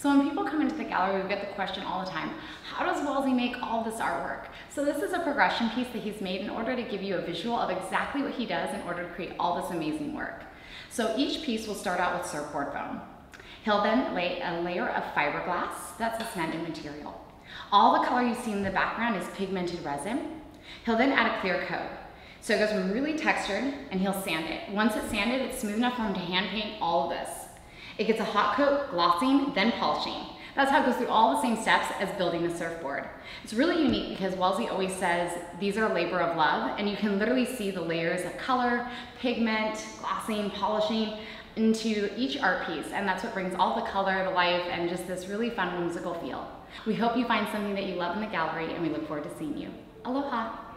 So when people come into the gallery, we get the question all the time, how does Welzie make all this artwork? So this is a progression piece that he's made in order to give you a visual of exactly what he does in order to create all this amazing work. So each piece will start out with surfboard foam. He'll then lay a layer of fiberglass, that's a sanded material. All the color you see in the background is pigmented resin. He'll then add a clear coat. So it goes from really textured and he'll sand it. Once it's sanded, it's smooth enough for him to hand paint all of this. It gets a hot coat, glossing, then polishing. That's how it goes through all the same steps as building a surfboard. It's really unique because Welzie always says, these are a labor of love, and you can literally see the layers of color, pigment, glossing, polishing into each art piece, and that's what brings all the color, the life, and just this really fun, whimsical feel. We hope you find something that you love in the gallery, and we look forward to seeing you. Aloha.